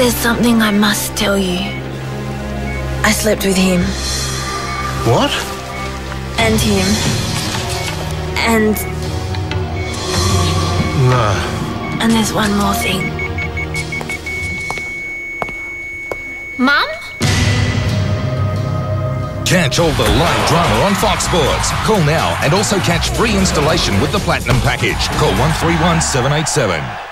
There's something I must tell you. I slept with him. What? And him. And... No. And there's one more thing. Mum? Catch all the live drama on Fox Sports. Call now and also catch free installation with the Platinum Package. Call 131 787.